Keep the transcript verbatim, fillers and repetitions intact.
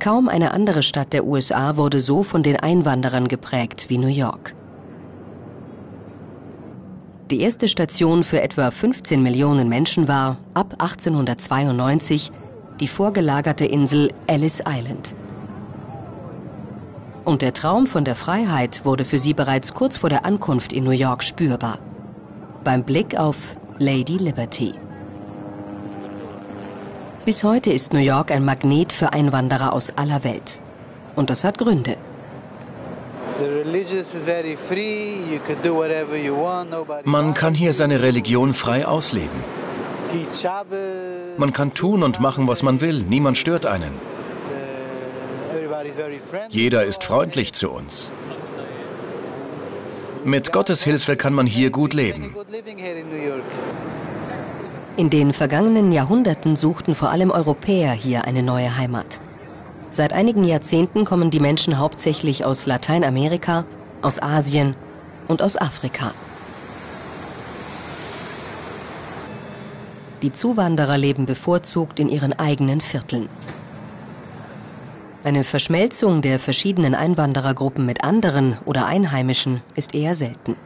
Kaum eine andere Stadt der U S A wurde so von den Einwanderern geprägt wie New York. Die erste Station für etwa fünfzehn Millionen Menschen war, ab achtzehnhundertzweiundneunzig, die vorgelagerte Insel Ellis Island. Und der Traum von der Freiheit wurde für sie bereits kurz vor der Ankunft in New York spürbar. Beim Blick auf Lady Liberty. Bis heute ist New York ein Magnet für Einwanderer aus aller Welt. Und das hat Gründe. Man kann hier seine Religion frei ausleben. Man kann tun und machen, was man will. Niemand stört einen. Jeder ist freundlich zu uns. Mit Gottes Hilfe kann man hier gut leben. In den vergangenen Jahrhunderten suchten vor allem Europäer hier eine neue Heimat. Seit einigen Jahrzehnten kommen die Menschen hauptsächlich aus Lateinamerika, aus Asien und aus Afrika. Die Zuwanderer leben bevorzugt in ihren eigenen Vierteln. Eine Verschmelzung der verschiedenen Einwanderergruppen mit anderen oder Einheimischen ist eher selten.